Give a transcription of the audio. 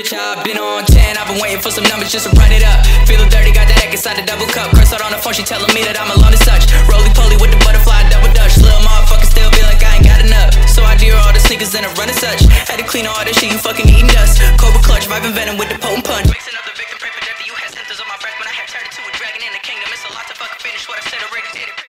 Bitch, I've been on 10. I've been waiting for some numbers just to run it up. Feeling dirty, got that egg inside a double cup. Curse out on the phone, she telling me that I'm alone and such. Roly-poly with the butterfly, double dutch. Little motherfucker still feel like I ain't got enough. So I do all the sneakers and I run and such. Had to clean all this shit, you fucking eating up.